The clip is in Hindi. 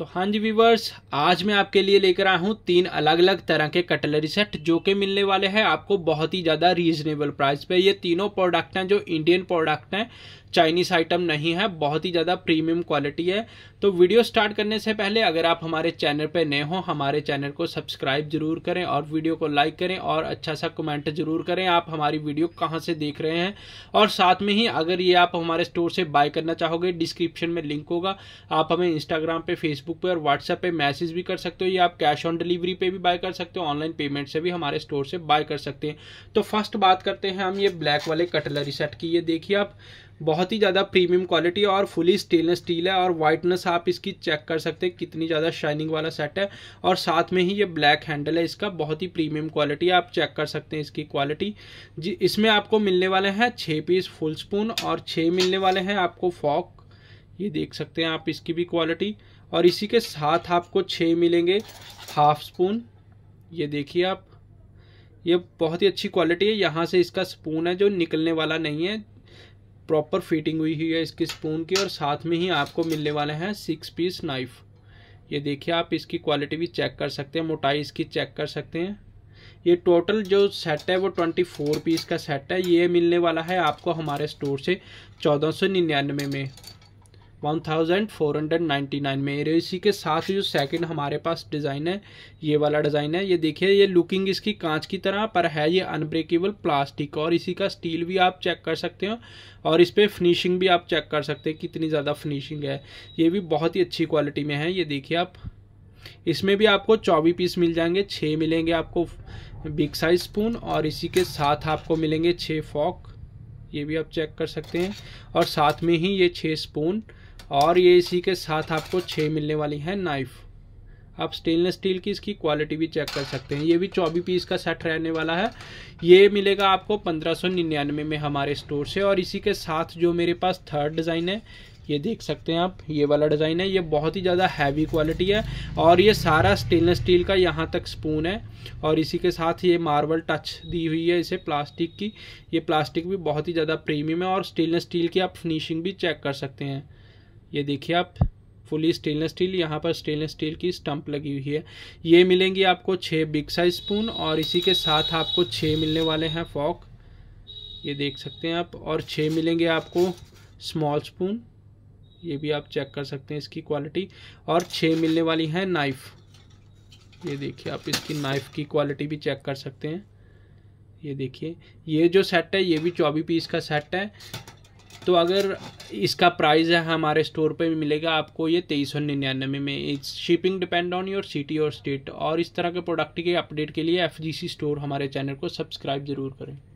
तो हाँ जी व्यूवर्स, आज मैं आपके लिए लेकर आया हूँ 3 अलग अलग तरह के कटलरी सेट जो कि मिलने वाले हैं आपको बहुत ही ज़्यादा रीजनेबल प्राइस पे। ये तीनों प्रोडक्ट हैं जो इंडियन प्रोडक्ट हैं, चाइनीस आइटम नहीं है, बहुत ही ज़्यादा प्रीमियम क्वालिटी है। तो वीडियो स्टार्ट करने से पहले अगर आप हमारे चैनल पे नए हो, हमारे चैनल को सब्सक्राइब जरूर करें और वीडियो को लाइक करें और अच्छा सा कमेंट जरूर करें आप हमारी वीडियो कहाँ से देख रहे हैं। और साथ में ही अगर ये आप हमारे स्टोर से बाय करना चाहोगे, डिस्क्रिप्शन में लिंक होगा, आप हमें इंस्टाग्राम पर, फेसबुक पर और व्हाट्सएप पर मैसेज भी कर सकते हो। ये आप कैश ऑन डिलीवरी पर भी बाय कर सकते हो, ऑनलाइन पेमेंट से भी हमारे स्टोर से बाय कर सकते हैं। तो फर्स्ट बात करते हैं हम ये ब्लैक वाले कटलरी सेट की। ये देखिए आप, बहुत ही ज़्यादा प्रीमियम क्वालिटी और फुली स्टेनलेस स्टील है और वाइटनेस आप इसकी चेक कर सकते हैं, कितनी ज़्यादा शाइनिंग वाला सेट है। और साथ में ही ये ब्लैक हैंडल है इसका, बहुत ही प्रीमियम क्वालिटी है, आप चेक कर सकते हैं इसकी क्वालिटी जी। इसमें आपको मिलने वाले हैं 6 पीस फुल स्पून और 6 मिलने वाले हैं आपको फॉक, ये देख सकते हैं आप इसकी भी क्वालिटी। और इसी के साथ आपको 6 मिलेंगे हाफ स्पून, ये देखिए आप, ये बहुत ही अच्छी क्वालिटी है। यहाँ से इसका स्पून है जो निकलने वाला नहीं है, प्रॉपर फिटिंग हुई है इसकी स्पून की। और साथ में ही आपको मिलने वाले हैं 6 पीस नाइफ, ये देखिए आप, इसकी क्वालिटी भी चेक कर सकते हैं, मोटाई इसकी चेक कर सकते हैं। ये टोटल जो सेट है वो 24 पीस का सेट है। ये मिलने वाला है आपको हमारे स्टोर से 1499 में, 1499 में। इसी के साथ जो सेकंड हमारे पास डिज़ाइन है, ये वाला डिज़ाइन है, ये देखिए, ये लुकिंग इसकी कांच की तरह पर है, ये अनब्रेकेबल प्लास्टिक और इसी का स्टील भी आप चेक कर सकते हो। और इस पर फिनिशिंग भी आप चेक कर सकते हैं, कितनी ज़्यादा फिनिशिंग है, ये भी बहुत ही अच्छी क्वालिटी में है। ये देखिए आप, इसमें भी आपको 24 पीस मिल जाएंगे, 6 मिलेंगे आपको बिग साइज स्पून और इसी के साथ आपको मिलेंगे 6 फॉक, ये भी आप चेक कर सकते हैं। और साथ में ही ये 6 स्पून और ये इसी के साथ आपको 6 मिलने वाली है नाइफ, आप स्टेनलेस स्टील की इसकी क्वालिटी भी चेक कर सकते हैं। ये भी 24 पीस का सेट रहने वाला है, ये मिलेगा आपको 1599 में हमारे स्टोर से। और इसी के साथ जो मेरे पास थर्ड डिज़ाइन है, ये देख सकते हैं आप, ये वाला डिज़ाइन है, ये बहुत ही ज़्यादा हैवी क्वालिटी है और ये सारा स्टेनलेस स्टील का यहाँ तक स्पून है। और इसी के साथ ये मार्बल टच दी हुई है इसे प्लास्टिक की, ये प्लास्टिक भी बहुत ही ज़्यादा प्रीमियम है। और स्टेनलेस स्टील की आप फिनिशिंग भी चेक कर सकते हैं, ये देखिए आप, फुली स्टेनलेस स्टील, यहाँ पर स्टेनलेस स्टील की स्टंप लगी हुई है। ये मिलेंगी आपको 6 बिग साइज स्पून और इसी के साथ आपको 6 मिलने वाले हैं फॉक, ये देख सकते हैं आप, और 6 मिलेंगे आपको स्मॉल स्पून, ये भी आप चेक कर सकते हैं इसकी क्वालिटी। और 6 मिलने वाली है नाइफ, ये देखिए आप, इसकी नाइफ की क्वालिटी भी चेक कर सकते हैं। ये देखिए, ये जो सेट है ये भी 24 पीस का सेट है। तो अगर इसका प्राइस है हमारे स्टोर पे मिलेगा आपको ये 2399 में। It's shipping depend on your city और स्टेट। और इस तरह के प्रोडक्ट के अपडेट के लिए FGC स्टोर हमारे चैनल को सब्सक्राइब जरूर करें।